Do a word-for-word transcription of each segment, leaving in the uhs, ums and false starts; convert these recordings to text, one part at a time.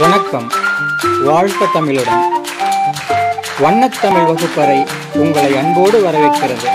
வணக்கம். வாழ்க தமிழுடன் வண்ணத்தமிழ் வகுப்பறை உங்களை அன்போடு வரவேற்கிறது.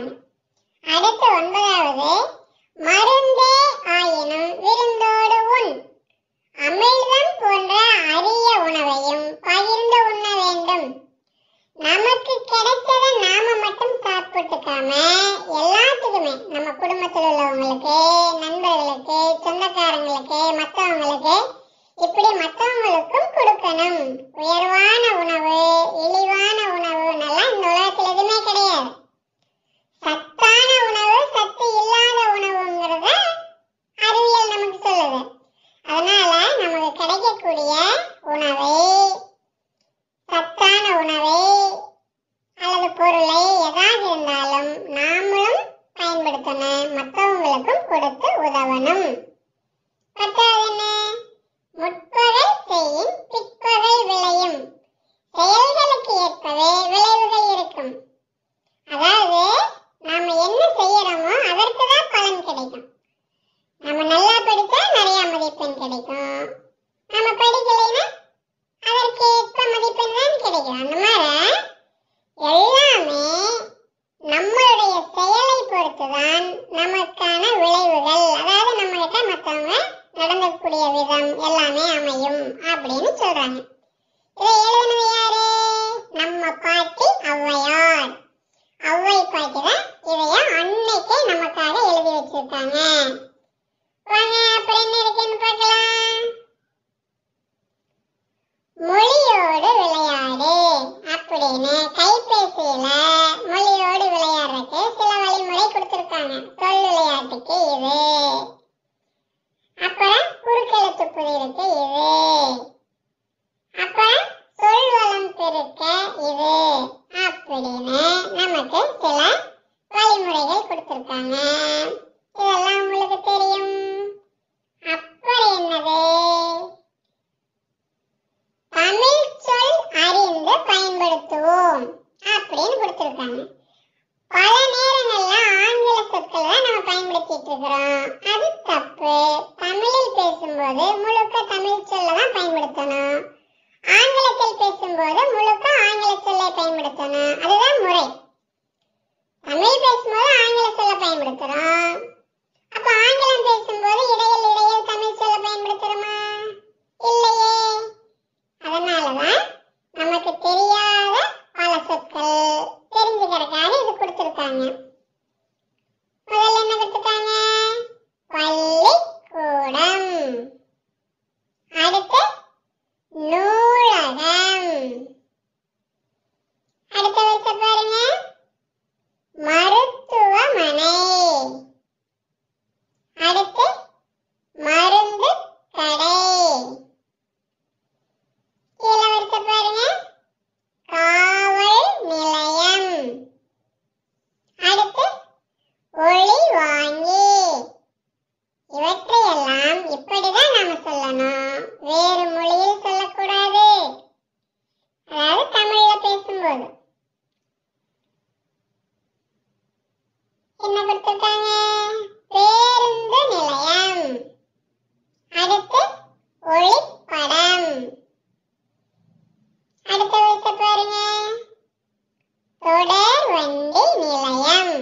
விருந்தாகும். அடுத்து ஒன்பதாவது, மருந்தே ஆயினும் விருந்தோடு உண். அமிழ்தம் போன்ற அரிய உணவையும் பகிர்ந்து உண்ண வேண்டும். நமக்கு கிடைச்சதை நாம மட்டும் சாப்பிட்டுக்காம எல்லாத்துக்குமே, நம்ம குடும்பத்தில் உள்ளவங்களுக்கு, நண்பர்களுக்கு, சொந்தக்காரங்களுக்கு, மற்றவங்களுக்கு, இப்படி மற்றவங்களுக்கும் கொடுக்கணும். உயர்வான உணவு, இழிவான உணவு நல்லா இந்த உலகத்துல எதுவுமே கிடையாது. சத்தான உணவு, சத்து இல்லாத உணவுங்கிறத அறிவியல் நமக்கு சொல்லுது. அதனால நமக்கு கிடைக்கக்கூடிய உணவை, சத்தான உணவை அல்லது பொருளை எதாவது இருந்தாலும் நாமளும் பயன்படுத்தணும், மற்றவங்களுக்கும் கொடுத்து உதவணும். பத்தாவது என்ன, முற்பகை செய்யும் பிற்பகை விளையும். செயல்களுக்கு ஏற்பவே விளைவுகள் இருக்கும். அதாவது நாம என்ன செய்யறோமோ அதற்குதான் பலன் கிடைக்கும். நம்ம நல்லா படித்தா நிறைய மதிப்பெண் கிடைக்கும், நம்ம படிக்கலைன்னா அதற்கு ஏற்ப மதிப்பெண் தான் கிடைக்கும். அந்த மாதிரி எல்லாமே நம்மளுடைய செயலை பொறுத்துதான் நமக்கான விளைவுகள், அதாவது நம்ம கிட்ட மற்றவங்க நடந்தக்கூடிய விதம் எல்லாமே அமையும் அப்படின்னு சொல்றாங்க. இதை எழுதினது யாரு? நம்ம பாட்டி ஔவையார். ஔவை பாட்டிதான் இதைய அன்னைக்கே நமக்காக எழுதி வச்சிருக்காங்க. வாங்க அப்புறம் என்ன இருக்குன்னு பார்க்கலாம். மொழியோடு விளையாடு அப்படின்னு கைபேசியில மொழியோடு விளையாடுறதுக்கு சில வழிமுறை கொடுத்திருக்காங்க. சொல் விளையாட்டுக்கு இது, அப்புறம் குறுக்கெழுத்து புதிருக்கு இது, அப்புறம் சொல் வளம் பெருக்க இது அப்படின்னு நமக்கு சில வழிமுறைகள் கொடுத்திருக்காங்க. இதெல்லாம் உங்களுக்கு தெரியும். அப்புறம் என்னது, தமிழ் சொல் அறிந்து பயன்படுத்துவோம் அப்படின்னு கொடுத்திருக்காங்க. பல நேரங்கள்ல ஆங்கில சொற்களை நம்ம பயன்படுத்திட்டு இருக்கிறோம், அது தப்பு. தமிழில் பேசும்போது முழுக்க தமிழ் சொல்ல தான் பயன்படுத்தணும், ஆங்கிலத்தில் பேசும்போது முழுக்க ஆங்கில சொல்லை பயன்படுத்தணும், அதுதான் முறை. தமிழ் பேசும்போது ஆங்கில சொல்ல பயன்படுத்துறோம், அப்ப ஆங்கிலம் பேசும்போது இடையில் இடையில் தமிழ் சொல்ல பயன்படுத்துறோமா? இல்லையே. அதனாலதான் நமக்கு தெரியாத பல சொற்கள் தெரிஞ்சுக்கிறதுக்காக இது கொடுத்திருக்காங்க. முதல்ல என்ன கொடுத்துருக்காங்க? பள்ளிக்கூடம், அடுத்து நூலகம், அடுத்த வயசு பாருங்க மருத்துவமனை, அடுத்து மருந்து கடை, இளவரச பாருங்க காவல் நிலையம், அடுத்து ஒளி வாங்கி. இவற்றையெல்லாம் இப்படிதான் நாம சொல்லணும், வேறு மொழியில் சொல்லக்கூடாது. அதாவது தமிழ்ல பேசும்போது என்ன கொடுத்திருக்காங்க? பேருந்து நிலையம், அடுத்து ஒளிப்படம், அடுத்த வயசு பாருங்க தொடர் வண்டி நிலையம்,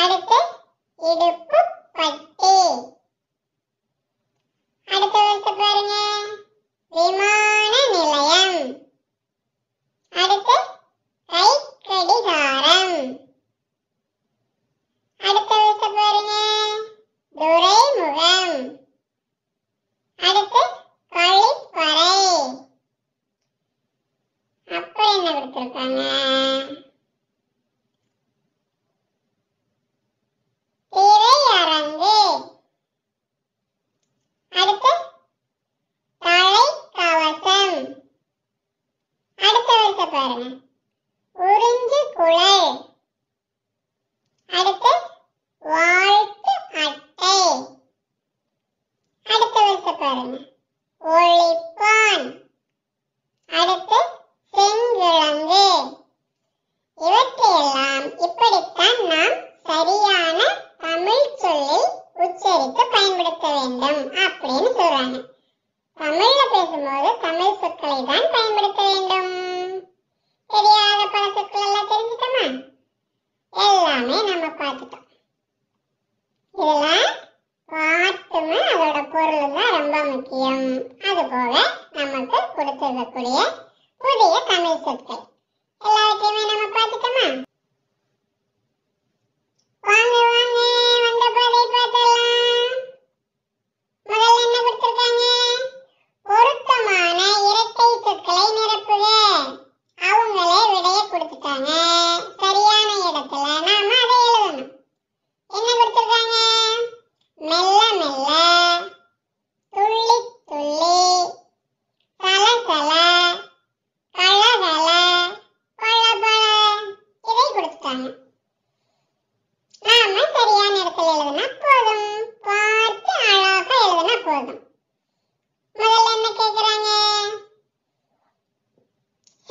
அடுத்து இடுப்பு பட்டி, அடுத்த வயசு பாருங்க விமான நிலையம், அடுத்து கை கடிகாரம், அடுத்த வயசு பாருங்க துறைமுகம், அடுத்து கழிப்பறை. அப்புறம் என்ன கொடுத்திருக்காங்க? திரையரங்கு, அடுத்து தலைக்கவசம், அடுத்த வரிசை பாருங்க உறிஞ்சு குழல், அடுத்து வாழ்த்து அட்டை, அடுத்த வரிசை பாருங்க ஒளிப்பான், அடுத்து செங்கிழங்கு. இவற்றையெல்லாம் இப்படித்தான் நாம் சரியான தமிழ் சொல்லில் உச்சரித்து பயன்படுத்த வேண்டும் அப்படின்னு சொல்றாங்க. தமிழ்ல பேசும்போது தமிழ் சொற்களை தான் பயன்படுத்த வேண்டும். தெரியாத பல சொற்கள் எல்லாம் தெரிஞ்சுக்கமா? எழுத்துக்கள். நாம சரியான இடத்துல எழுதுனா போதும், பார்த்து அழகா எழுதுனா போதும். முதல்ல என்ன கேக்குறாங்க?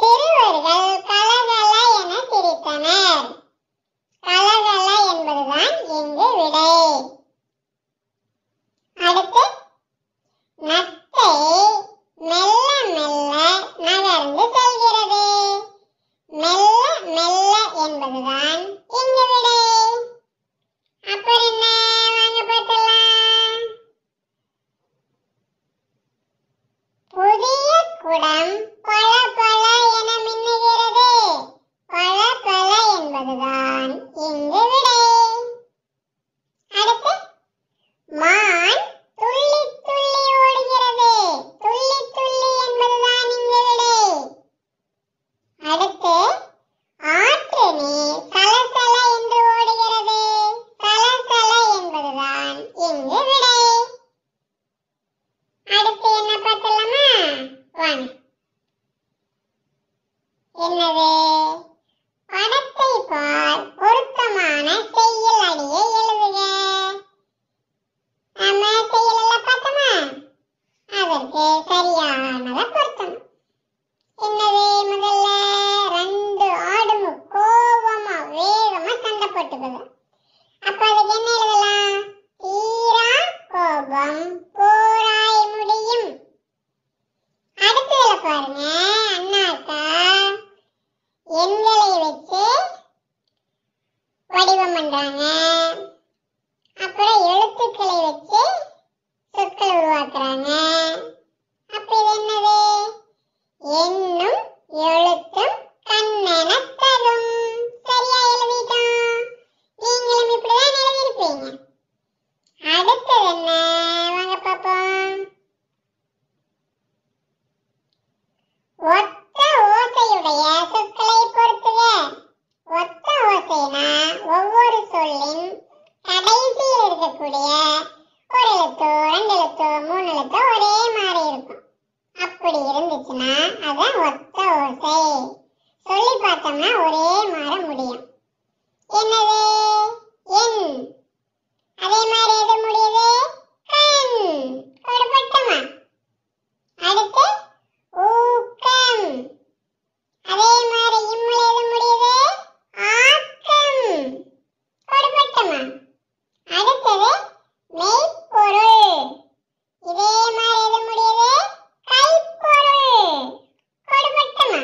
சிறுவர்கள் கலகல என சிரித்தனர். கலகல என்பதுதான் இங்கு விடை. அடுத்து நத்தை மெல்ல மெல்ல நகர்ந்து செல்கிறது. மெல்ல மெல்ல என்பதுதான் இங்கு விடை. அப்புறம் என்ன வாங்க பார்த்தலாம். புதிய குடம் பல பல என மின்னுகிறது. பல பல என்பதுதான் இங்கு விடை. அடுத்து மான் துள்ளி துள்ளி ஓடுகிறது. துள்ளி துள்ளி என்பதுதான் இங்கு விடை. அடுத்து ஆற்று நீர் சலசல என்று ஓடுகிறது. சலசல என்பதுதான் இங்கு விடை. அடுத்து என்ன பார்த்தலாமா வாங்க. என்னது? பணத்தை பார் பொருத்தமான செய்யுள் அணியை எழுதுக. நம்ம செய்யுள் எல்லாம் பார்த்தோமா, அதற்கு சரியானதை பொருத்தம். என்னது? முதல்ல ரெண்டு ஆடும் கோபமா வேகமா சண்டை போட்டுக்குது. அப்ப அதுக்கு என்ன எழுதலாம்? தீரா கோபம் போராய் முடியும். அடுத்ததுல பாருங்க, அண்ணாக்கா எண்களை வச்சு வடிவம் பண்றாங்க, அப்புறம் எழுத்துக்களை வச்சு சொற்களை உருவாக்குறாங்க. அப்ப இது என்னது? எண்ணும் எழுத்தும் கண்ணென தரும். சரியா எழுதிட்டோம். நீங்களும் இப்படிதான் எழுதிருப்பீங்க. அடுத்தது என்ன வாங்க பாப்போம். ஒத்த ஓசையுடைய சொற்களை பொறுத்துக. ஒத்த ஓசைனா ஒவ்வொரு சொல்லின் கடைசியில் இருக்கக்கூடிய ஒரு எழுத்தோ ரெண்டு எழுத்தோ மூணு எழுத்தோ ஒரே மாதிரி இருக்கும். அப்படி இருந்துச்சுன்னா அதான் ஒத்த ஓசை. சொல்லி பார்த்தோம்னா ஒரே மாற முடியும். என்னது? என். அதே மாதிரி எது முடியுது? கண். ஒரு பட்டமா. அடுத்து ஊக்கம். அதே மாதிரி இம்முல எது முடியுது? ஆக்கம். ஒரு பட்டமா. அடுத்தது மெய்ப்பொருள். இதே மாதிரி எது முடியுது? கைப்பொருள். ஒரு பட்டமா.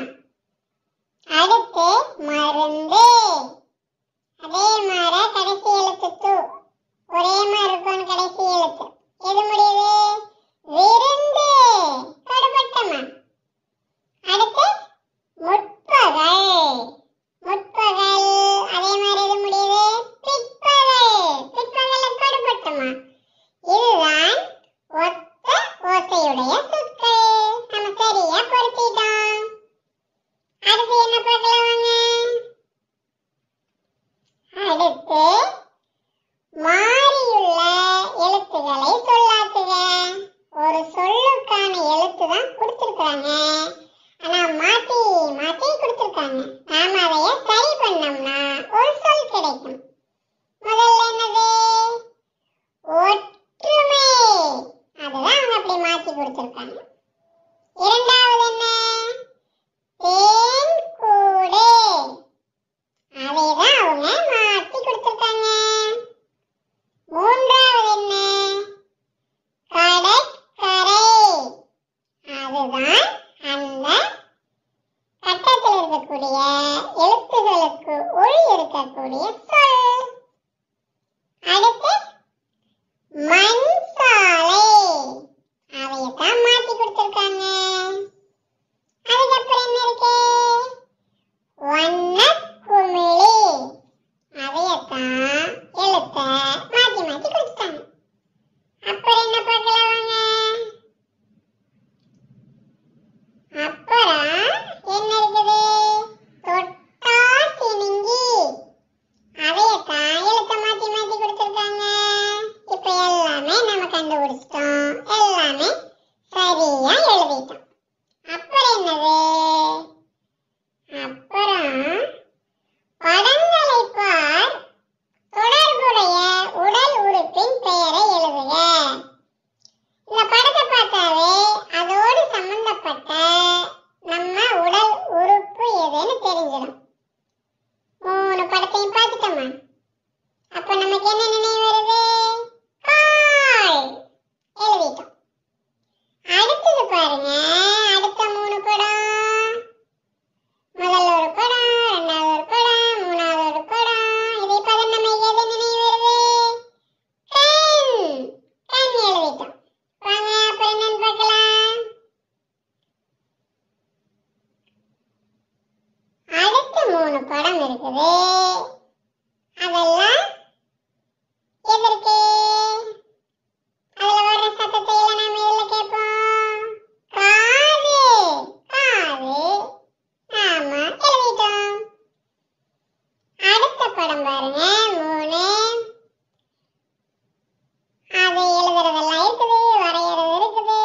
அடுத்து மருந்து. அதே மாதிரி கடைசி எழுத்து தூ ஒரே மாதிரி இருக்கும். கடைசி எழுத்து எது முடியுது? விருந்து. ஒரு பட்டமா. அடுத்து முற்பகல். முற்பகல் அதே மாதிரி எது முடியுது? பிற்பகல். பிற்பகல் படுபட்டமா. இதுதான் ஒத்த ஓசையுடைய சொற்கள். நம்ம சரியா பொருத்திட்டோம். அடுத்து என்ன பார்க்கலாங்க? அடுத்து மாறியுள்ள எழுத்துக்களை சொல்லாக்குக. ஒரு சொல்லுக்கான எழுத்து தான் கொடுத்திருக்காங்க, ஆனா மாத்தி மாத்தி கொடுத்திருக்காங்க. நாம அதைய சரி பண்ணோம்னா ஒரு சொல் கிடைக்கும். முதல்ல என்னது? ஒற்றுமை. அதுதான் அவங்க அப்படி மாத்தி கொடுத்திருக்காங்க. இரண்டாவது என்ன? தேன் கூடு. அதைதான் அவங்க மாத்தி கொடுத்திருக்காங்க. மூன்றாவது என்ன? கடற்கரை. அதுதான் அந்த கட்டத்தில் இருக்கக்கூடிய எழுத்துகளுக்கு ஒளி இருக்கக்கூடிய சொல். அடுத்து மண் சாலை. அதையத்தான் மாத்தி கொடுத்திருக்காங்க. அதுக்கப்புறம் என்ன இருக்கு? வண்ணக்குமிழி. அதையத்தான் எழுத்த மாத்தி மாத்தி கொடுத்துட்டாங்க. அப்புறம் என்ன பார்க்கலாங்க? அப்புறம் என்ன இருக்குது? தொட்டா சினுங்கி. அதையத்தான் எழுத்த மாத்தி மாத்தி கொடுத்திருக்காங்க. இப்ப எல்லாமே மூணு படம் இருக்குது. அதெல்லாம் எதற்கு? அதுல வர்ற சத்தத்தை எல்லாம் நாம எதுல கேட்போம்? காது காது. ஆமா, எழுதிட்டோம். அடுத்த படம் பாருங்க, மூணு. அது எழுதுறதெல்லாம் இருக்குது, வரையறது இருக்குது,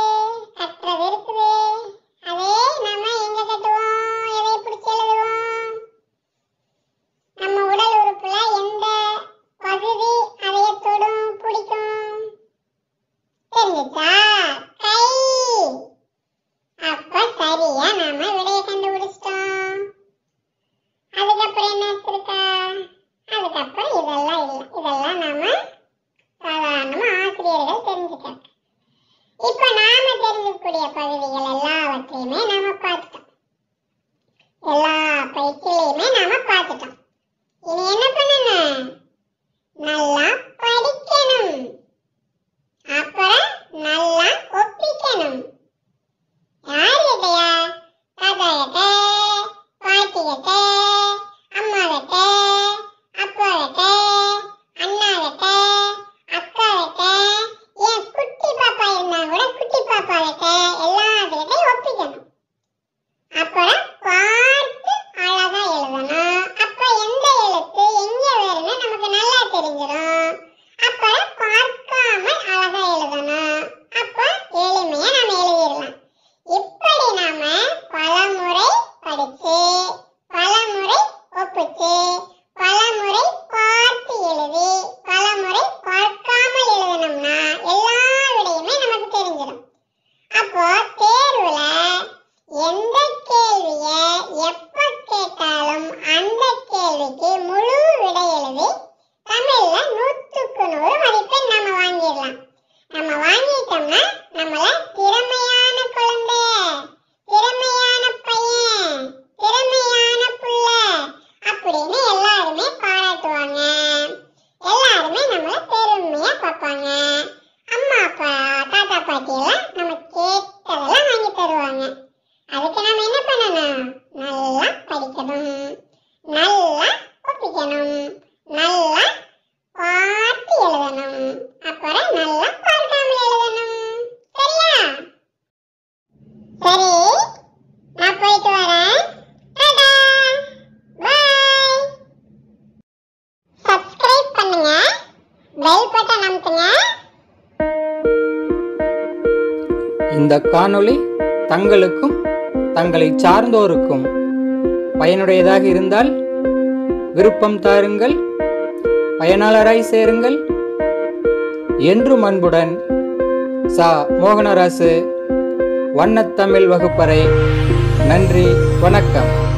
கட்டுறது இருக்குது. அதே நாம எங்க கட்டுவோம்? எதை பிடிச்சி எழுதுவோம்? நம்ம உடல் உறுப்புல எந்த பகுதி அதைய தொடும், பிடிக்கும்? தெரிஞ்சுச்சா? கை. அப்ப சரியா நாம விடைய கண்டுபிடிச்சிட்டோம். அதுக்கப்புறம் என்ன இருக்கா? அதுக்கப்புறம் இதெல்லாம் இல்லை. இதெல்லாம் நாம சாதாரணமா ஆசிரியர்கள் தெரிஞ்சுட்டாங்க. இப்ப நாம தெரிஞ்சுக்கூடிய பகுதிகள் எல்லாவற்றையுமே நாம பார்த்துட்டோம். எல்லா பயிற்சியிலையுமே நாம பார்த்துட்டோம். இனி என்ன பண்ணணும்? நல்லா படிக்கணும், அப்புறம் நல்லா ஒப்பிக்கணும். யார் கிட்டையா? தாத்தா கிட்ட, பாட்டி கிட்ட, அம்மா கிட்ட, அப்பா கிட்ட, அண்ணா கிட்ட, அக்கா கிட்ட, என் குட்டி பாப்பா இருந்தா கூட குட்டி பாப்பா கிட்ட, எல்லாத்தையும் ஒப்பிக்கணும். அப்புறம் பார்த்து அழகா எழுதணும். அப்ப எந்த எழுத்து எங்க வரும்னு நமக்கு நல்லா தெரிஞ்சிடும். அப்புறம் பார்க்காம அழகா எழுதணும். அப்ப எளிமையா நாம எழுதிடலாம். இப்படி நாம பல முறை படிச்சு, பல முறை ஒப்பிச்சு, பல முறை பார்த்து எழுதி, பல முறை பார்க்காமல் எழுதணும்னா எல்லா விடையுமே நமக்கு தெரிஞ்சிடும். அப்போ தேர்வுல எந்த கேள்விய எப்ப கேட்டாலும் அந்த கேள்விக்கு முழு விடை எழுதி தமிழ்ல நூற்றுக்கு நூறு மதிப்பெண் நம்ம வாங்கிடலாம். நம்ம வாங்கிட்டோம்னா நம்மள திறமையான குழந்தை, திறமையான பையன், திறமையான புள்ள அப்படின்னு எல்லாருமே பாராட்டுவாங்க. எல்லாருமே நம்மள பெருமையா பார்ப்பாங்க. அம்மா அப்பா தாத்தா பாட்டி எல்லாம் நம்ம கேட்டதெல்லாம் வாங்கி தருவாங்க. அதுக்கு நாம என்ன பண்ணணும்? நல்லா படிக்கணும், நல்லா ஒப்பிக்கணும், நல்லா பார்த்து எழுதணும், அப்புறம் நல்லா பார்க்காமல் எழுதணும். சரியா? சரி, நான் போயிட்டு வரேன். சப்ஸ்கிரைப் பண்ணுங்க, பெல் பட்டன் அமுத்துங்க. இந்த காணொளி தங்களுக்கும் தங்களை சார்ந்தோருக்கும் பயனுடையதாக இருந்தால் விருப்பம் தாருங்கள், பயனாளராய் சேருங்கள் என்று அன்புடன் சா. மோகனராசு, வண்ணத்தமிழ் வகுப்பறை. நன்றி, வணக்கம்.